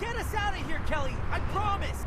Get us out of here, Kelly! I promise!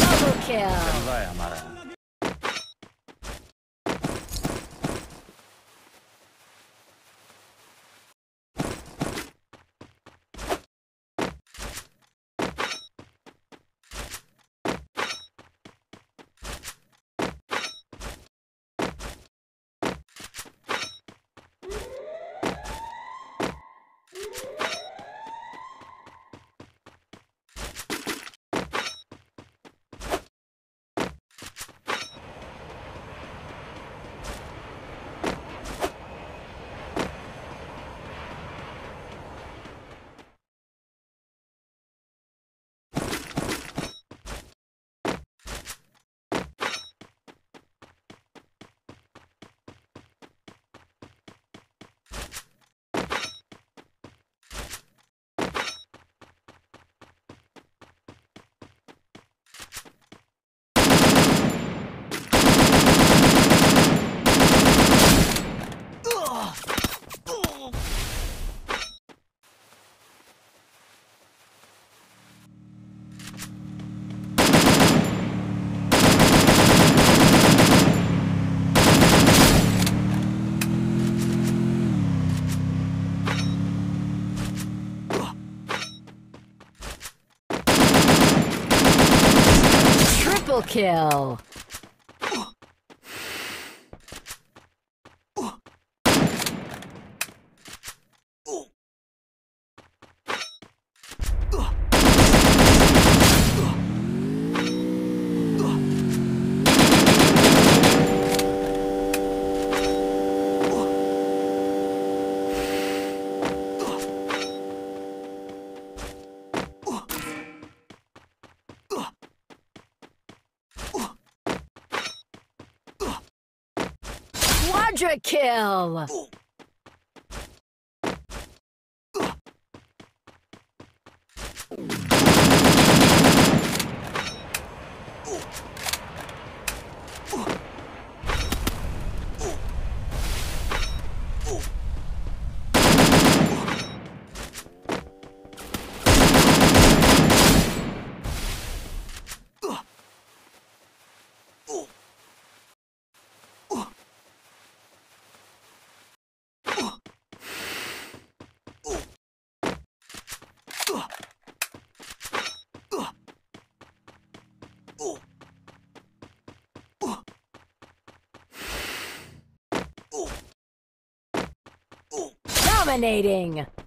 Double kill. Kill. Quadra kill! Dominating!